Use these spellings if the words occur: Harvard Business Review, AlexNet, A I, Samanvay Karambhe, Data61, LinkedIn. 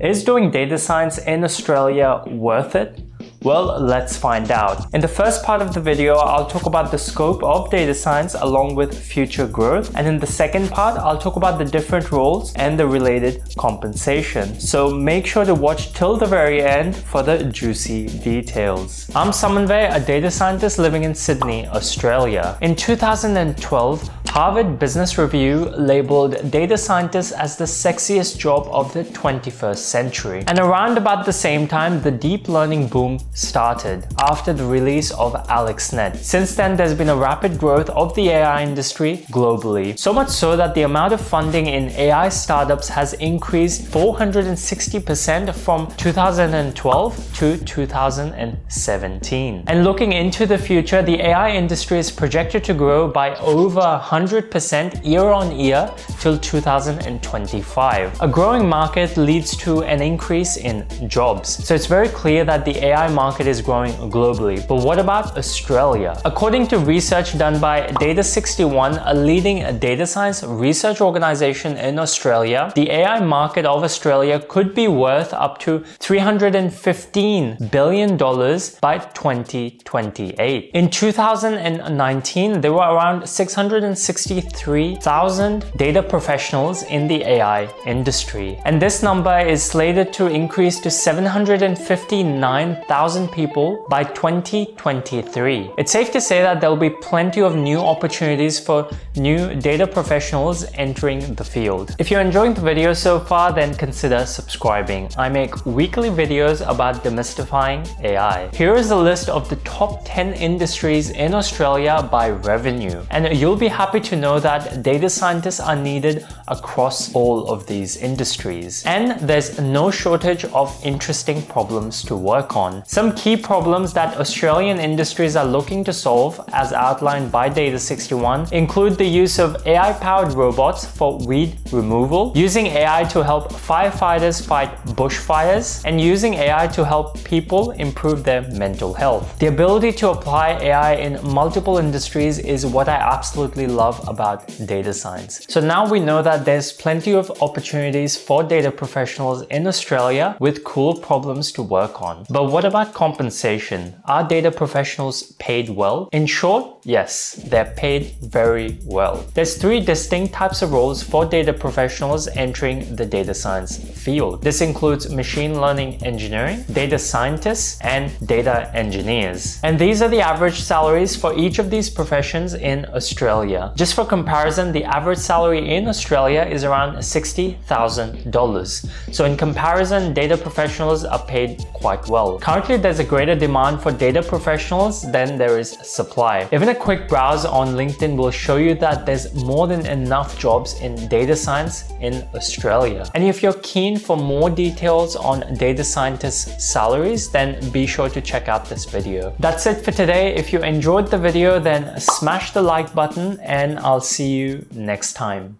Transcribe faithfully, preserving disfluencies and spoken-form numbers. Is doing data science in Australia worth it? Well, let's find out. In the first part of the video, I'll talk about the scope of data science along with future growth. And in the second part, I'll talk about the different roles and the related compensation. So make sure to watch till the very end for the juicy details. I'm Samanvay, a data scientist living in Sydney, Australia. In two thousand twelve, Harvard Business Review labeled data scientists as the sexiest job of the twenty-first century. And around about the same time, the deep learning boom started after the release of AlexNet. Since then, there's been a rapid growth of the A I industry globally. So much so that the amount of funding in A I startups has increased four hundred sixty percent from two thousand twelve to two thousand seventeen. And looking into the future, the A I industry is projected to grow by over one hundred percent year on year till two thousand twenty-five. A growing market leads to an increase in jobs. So it's very clear that the A I market is growing globally. But what about Australia? According to research done by Data sixty-one, a leading data science research organization in Australia, the A I market of Australia could be worth up to three hundred fifteen billion dollars by twenty twenty-eight. In two thousand nineteen, there were around six hundred sixty-three thousand data professionals in the A I industry. And this number is slated to increase to seven hundred fifty-nine thousand people by twenty twenty-three. It's safe to say that there'll be plenty of new opportunities for new data professionals entering the field. If you're enjoying the video so far, then consider subscribing. I make weekly videos about demystifying A I. Here is a list of the top ten industries in Australia by revenue. And you'll be happy to know that data scientists are needed across all of these industries. And there's no shortage of interesting problems to work on. Some key problems that Australian industries are looking to solve, as outlined by Data sixty-one, include the use of A I-powered robots for weed removal, using A I to help firefighters fight bushfires, and using A I to help people improve their mental health. The ability to apply A I in multiple industries is what I absolutely love about data science. So now we know that there's plenty of opportunities for data professionals in Australia with cool problems to work on. But what about compensation? Are data professionals paid well? In short, yes, they're paid very well. There's three distinct types of roles for data professionals entering the data science field. This includes machine learning engineering, data scientists, and data engineers. And these are the average salaries for each of these professions in Australia. Just for comparison, the average salary in Australia is around sixty thousand dollars. So in comparison, data professionals are paid quite well. Currently, there's a greater demand for data professionals than there is supply. Even a quick browse on LinkedIn will show you that there's more than enough jobs in data science in Australia. And if you're keen for more details on data scientists' salaries, then be sure to check out this video. That's it for today. If you enjoyed the video, then smash the like button and I'll see you next time.